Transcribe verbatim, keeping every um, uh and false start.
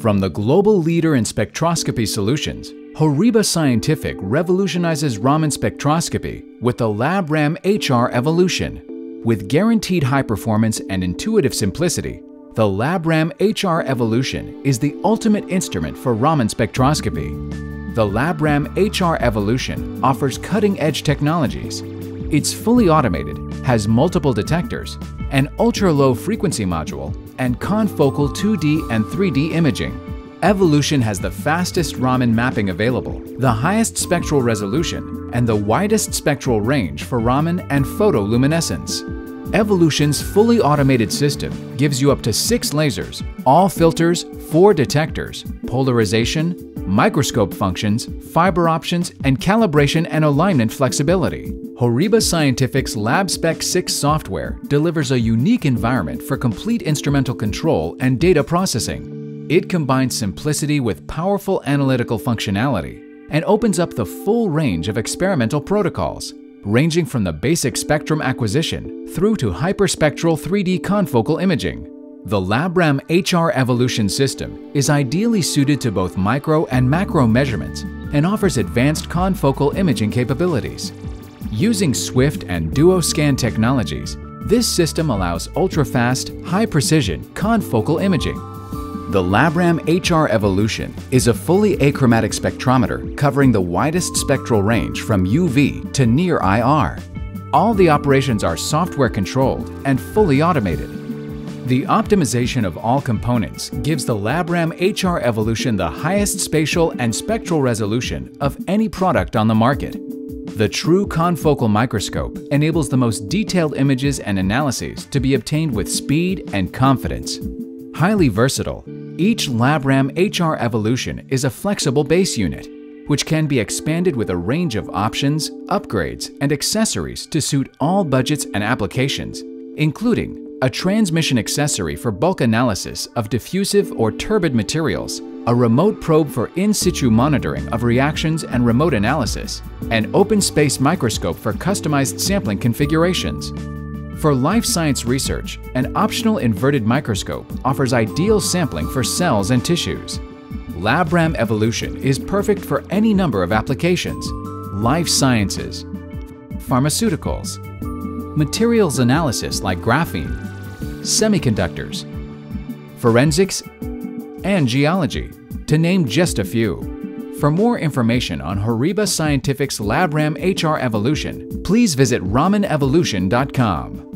From the global leader in spectroscopy solutions, Horiba Scientific revolutionizes Raman spectroscopy with the LabRAM H R Evolution. With guaranteed high performance and intuitive simplicity, the LabRAM H R Evolution is the ultimate instrument for Raman spectroscopy. The LabRAM H R Evolution offers cutting-edge technologies. It's fully automated, has multiple detectors, an ultra-low frequency module, and confocal two D and three D imaging. Evolution has the fastest Raman mapping available, the highest spectral resolution, and the widest spectral range for Raman and photoluminescence. Evolution's fully automated system gives you up to six lasers, all filters, four detectors, polarization, microscope functions, fiber options, and calibration and alignment flexibility. Horiba Scientific's LabSpec six software delivers a unique environment for complete instrumental control and data processing. It combines simplicity with powerful analytical functionality and opens up the full range of experimental protocols, ranging from the basic spectrum acquisition through to hyperspectral three D confocal imaging. The LabRAM H R Evolution system is ideally suited to both micro and macro measurements and offers advanced confocal imaging capabilities. Using Swift and DuoScan technologies, this system allows ultra-fast, high-precision confocal imaging. The LabRAM H R Evolution is a fully achromatic spectrometer covering the widest spectral range from U V to near I R. All the operations are software controlled and fully automated. The optimization of all components gives the LabRAM H R Evolution the highest spatial and spectral resolution of any product on the market. The true confocal microscope enables the most detailed images and analyses to be obtained with speed and confidence. Highly versatile, each LabRAM H R Evolution is a flexible base unit, which can be expanded with a range of options, upgrades, and accessories to suit all budgets and applications, including a transmission accessory for bulk analysis of diffusive or turbid materials, a remote probe for in-situ monitoring of reactions and remote analysis, an open space microscope for customized sampling configurations. For life science research, an optional inverted microscope offers ideal sampling for cells and tissues. LabRAM Evolution is perfect for any number of applications: life sciences, pharmaceuticals, materials analysis like graphene, semiconductors, forensics, and geology, to name just a few. For more information on Horiba Scientific's LabRAM H R Evolution, please visit Raman Evolution dot com.